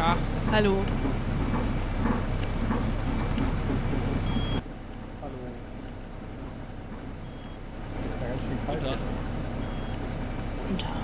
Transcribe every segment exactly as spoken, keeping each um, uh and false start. Annika. Hallo. Hallo. Das ist ja ganz schön kalt. Ja. Guten Tag.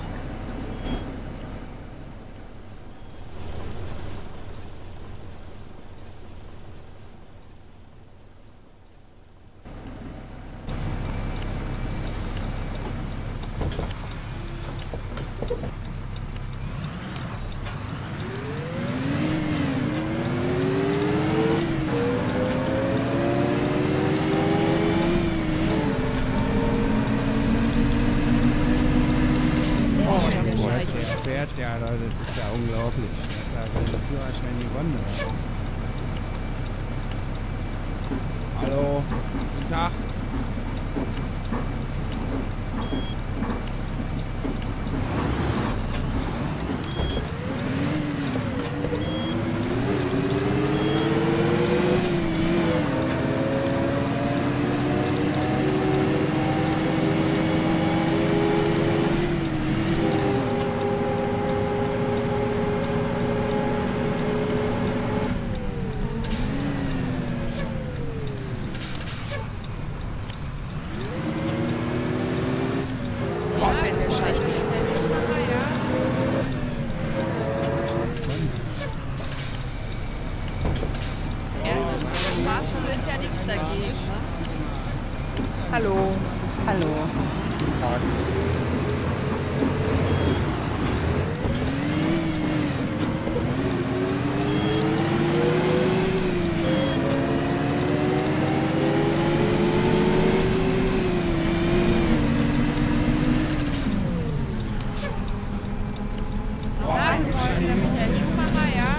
Ja, Leute, das ist ja unglaublich. Da will der Führerschein die Runde. Hallo, guten Tag. Hallo. Hallo. Guten Tag. Das ist heute der Michael Schumacher, ja?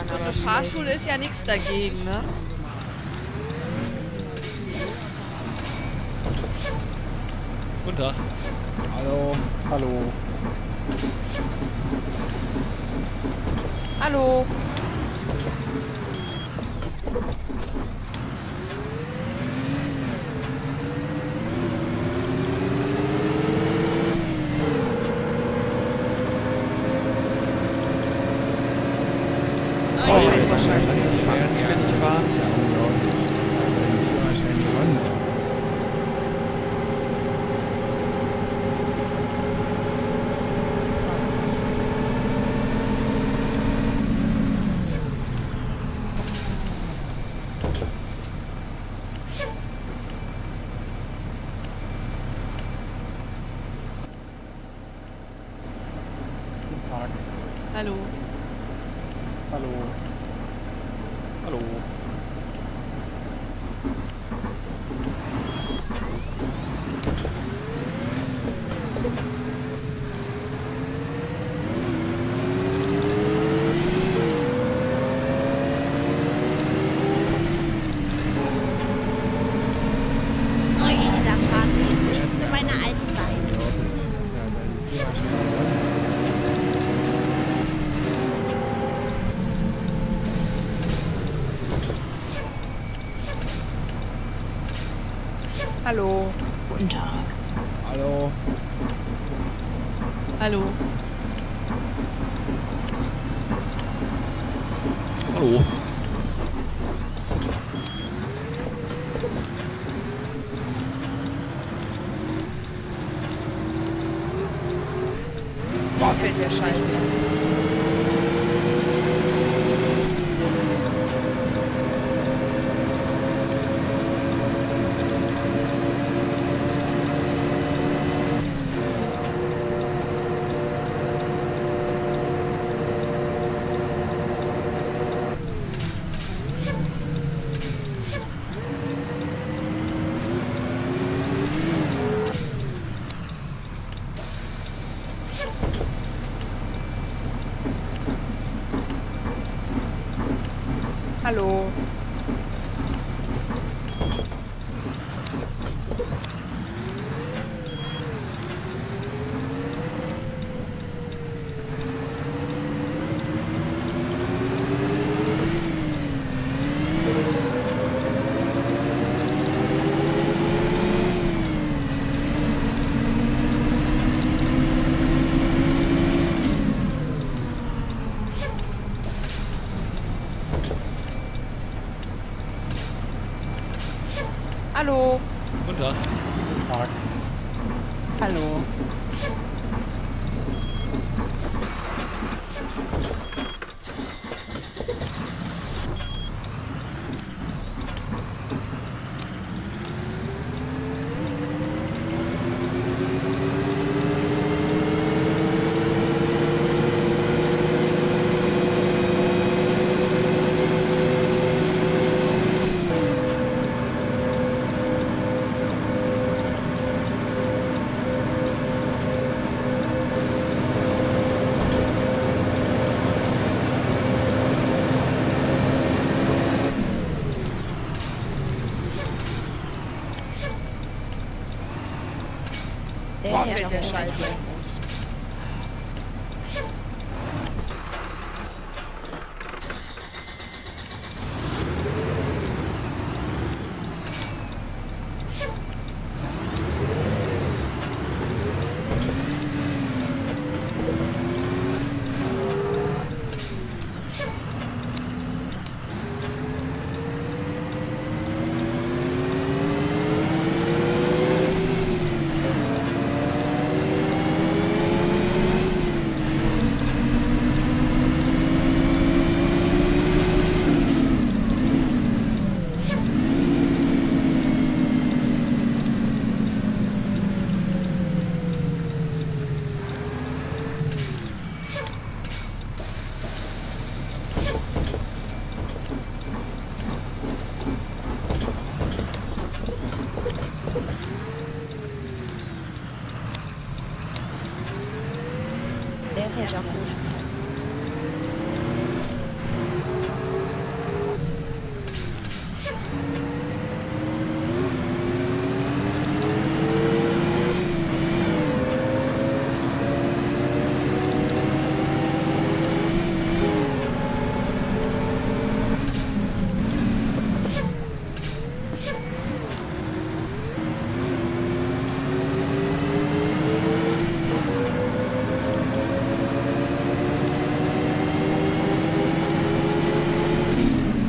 Eine Fahrschule ist ja nichts dagegen, ne? Guten Tag. Hallo. Hallo. Hallo. Oh, ja, das ist wahrscheinlich ja, das ja, ständig war. Das ist ja unglaublich. Das war wahrscheinlich die Runde. Guten Tag. Hallo. Hallo. Hallo. Hallo. Guten Tag. Hallo. Hallo. Hallo. Boah, fällt der Schein wieder. Hallo. Hallo. Guten Tag. Guten Tag. Hallo. Der Herr der, der Scheiße. Ja, gut. Fahrstuhl ist ja nichts dagegen,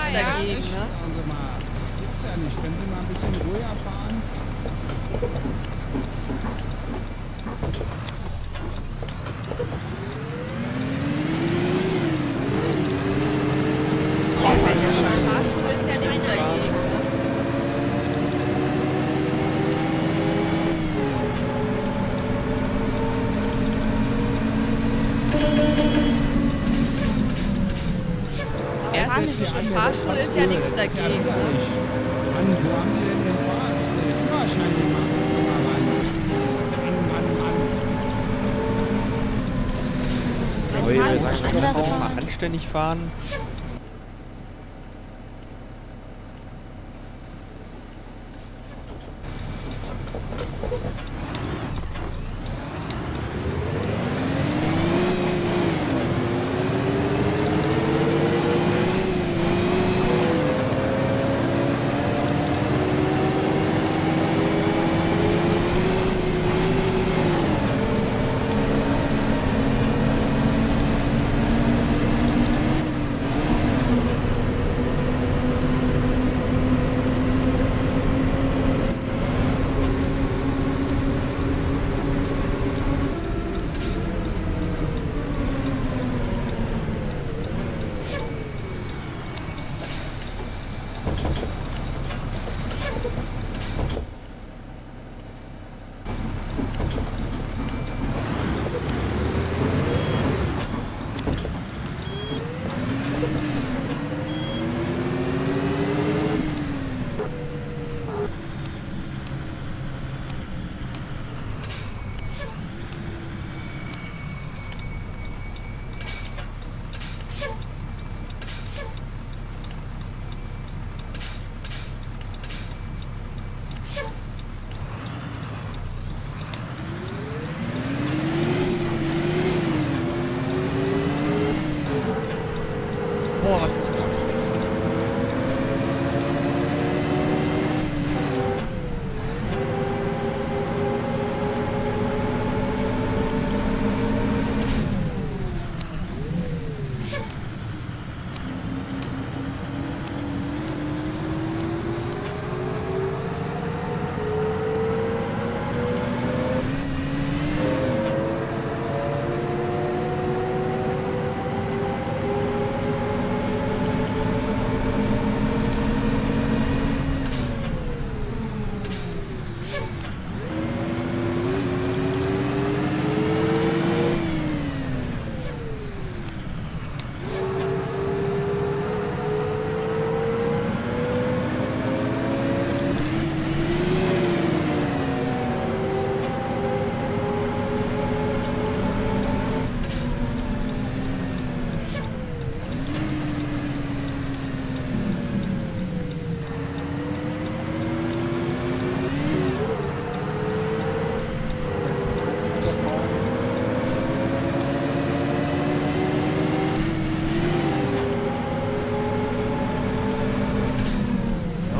ne? Also mal, gibt's ja nicht. Können Sie mal ein bisschen ruhiger fahren? Fahrstuhl ist ja nichts dagegen. Ja, ne? Mann, wo haben Sie denn den Fahrstuhl? Den Führerschein gemacht? Mal rein. Mann, Mann, Mann. Leute, ja, sagt man doch auch mal anständig fahren.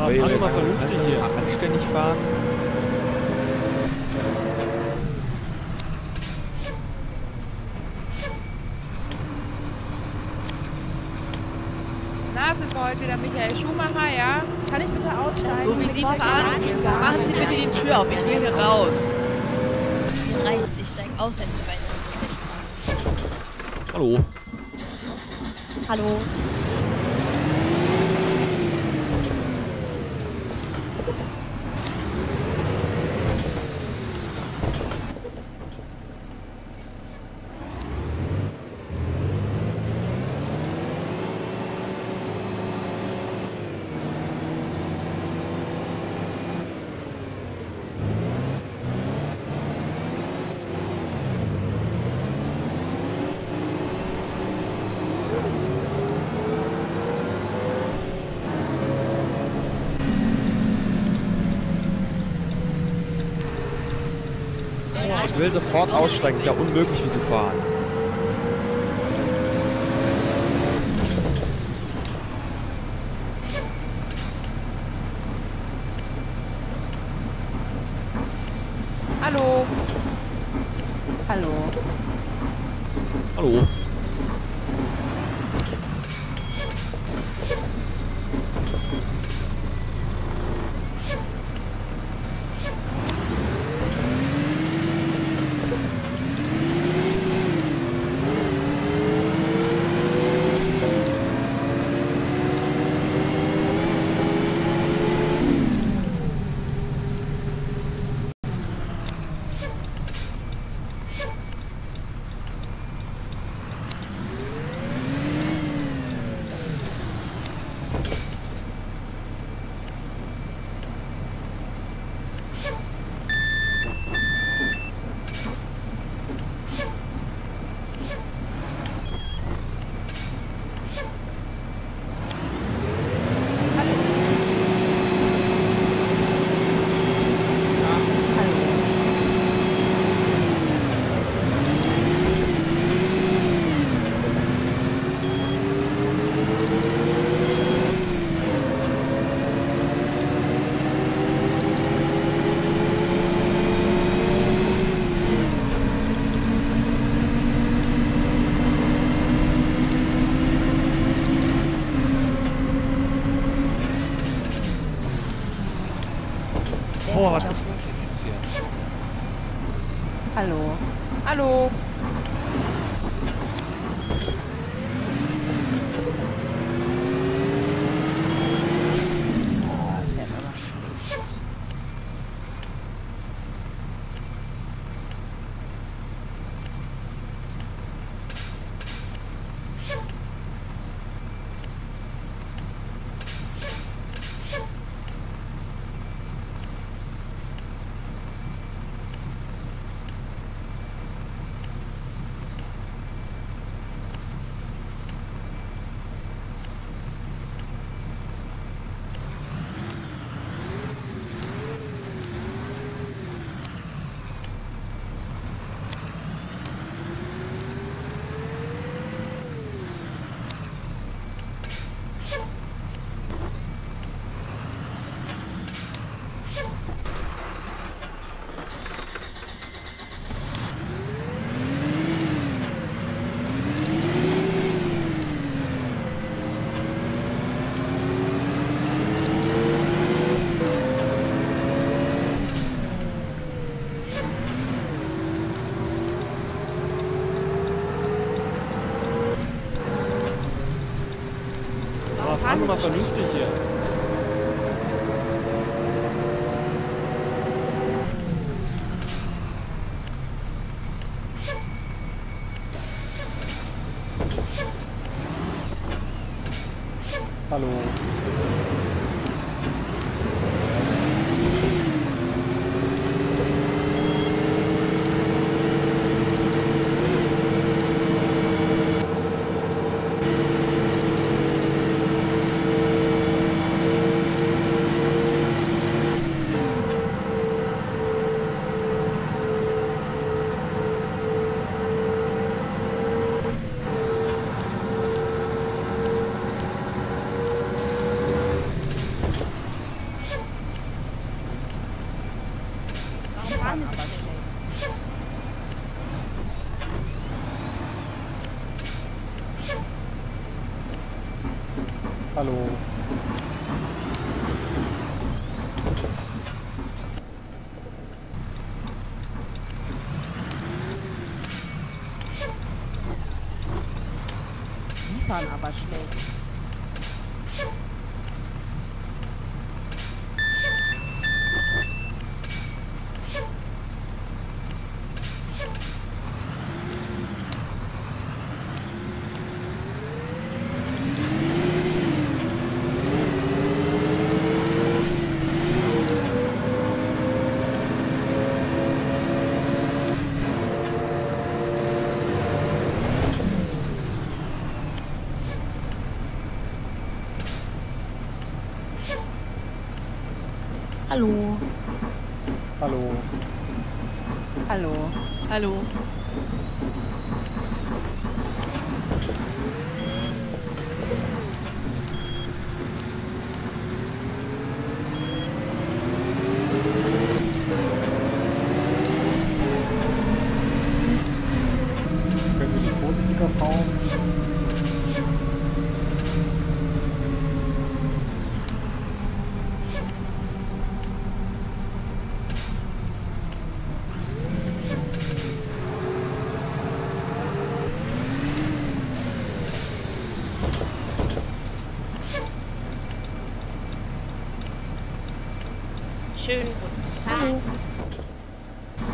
Aber fahr doch mal vernünftig hier. Anständig fahren. Na, sind wir heute wieder Michael Schumacher, ja? Kann ich bitte aussteigen? So wie Sie fahren, machen Sie bitte die Tür auf, ich will hier raus. Ich steige aus, wenn ich weiß, was ich recht habe. Hallo. Hallo. Ich will sofort aussteigen, ist ja unmöglich, wie sie fahren. Hallo. Hallo. Hallo. Oh, was ist das denn jetzt hier? Hallo. Hallo. Fahren wir mal vernünftig hier. Hallo. Hallo. Die fahren aber schlecht. Hallo. Hallo. Hallo. Hallo. Können wir die vorsichtiger fahren? Schönen guten Tag. Hallo.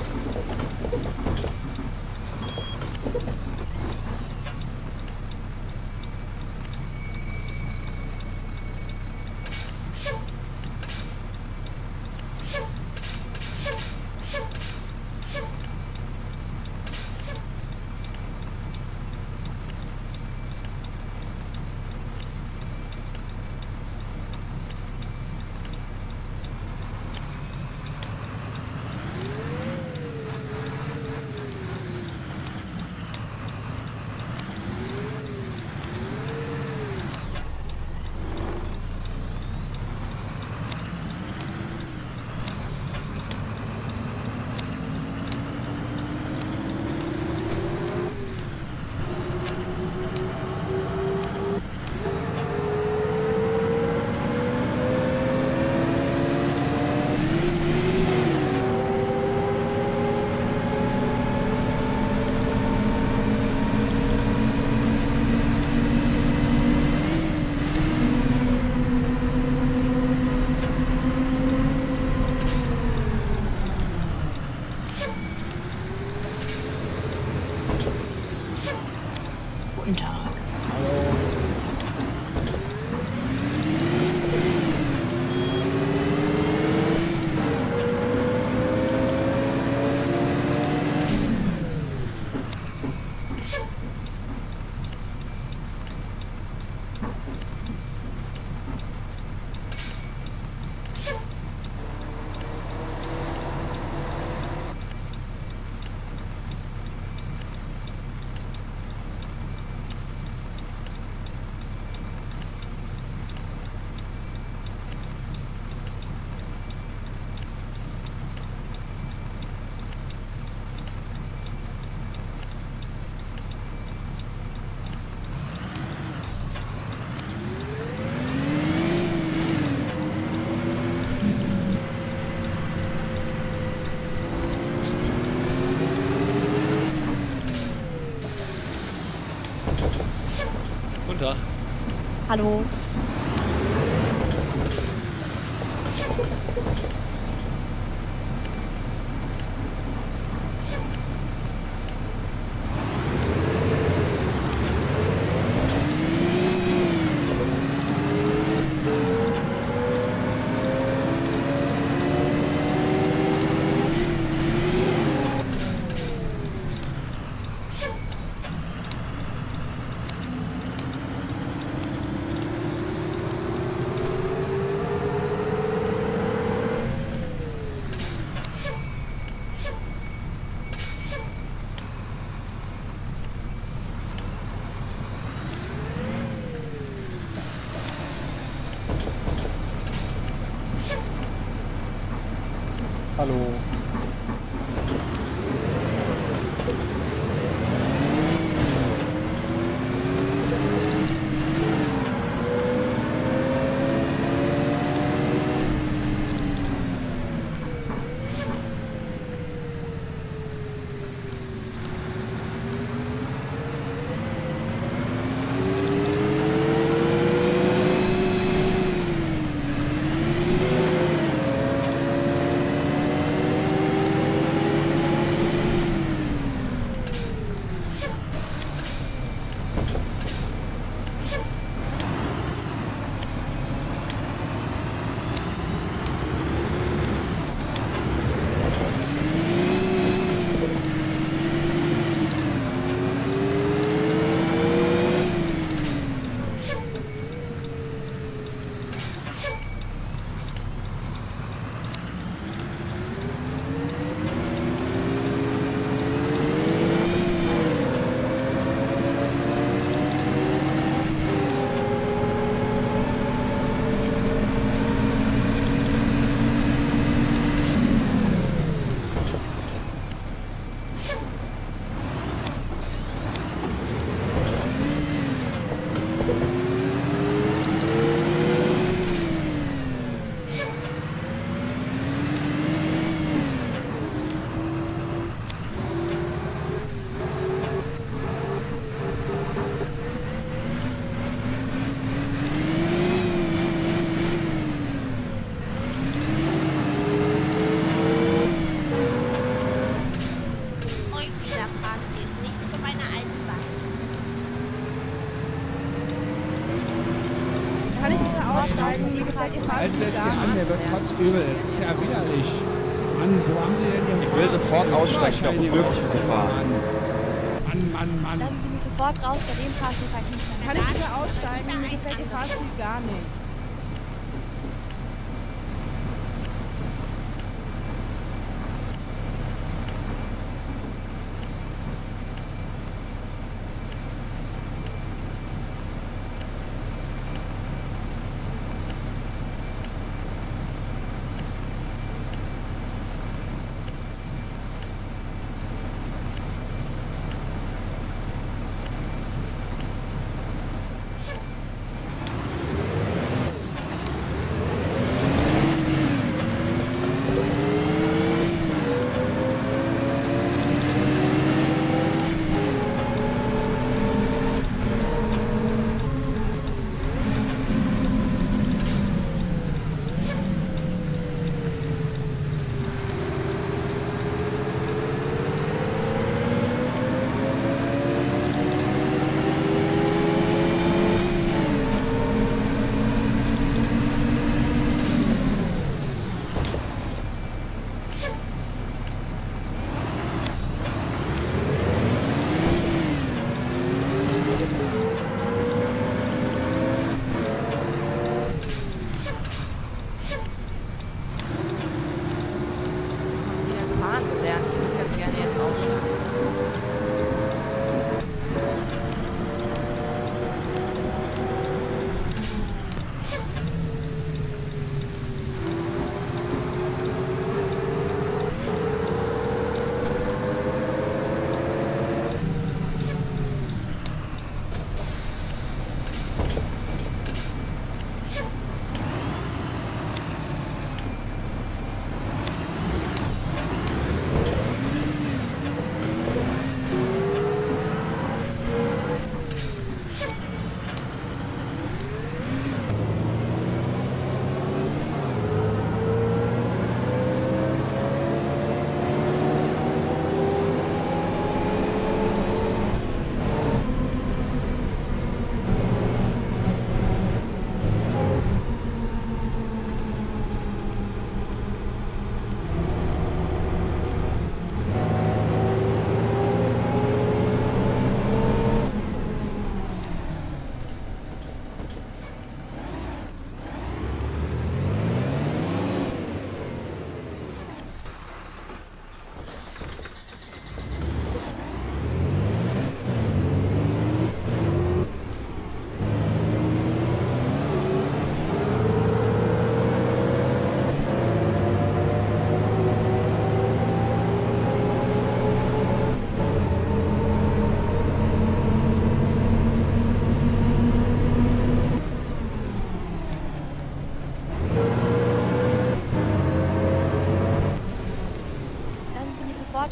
Guten Tag. Hallo. Guten Tag. Hallo. Hallo. aussteigen. Wie gesagt, ihr fahrt nicht da. Der wird kotzübel. Das ist ja widerlich. Mann, wo haben Sie denn den? Ich will sofort aussteigen. Ich glaube, wirklich zu fahren. Mann, Mann, Mann. Lassen Sie mich sofort raus. Bei dem Fahrstuhlfahrt nicht mehr. Kann ich bitte aussteigen? Mir gefällt der Fahrstuhl gar nicht.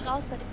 Raus bei dem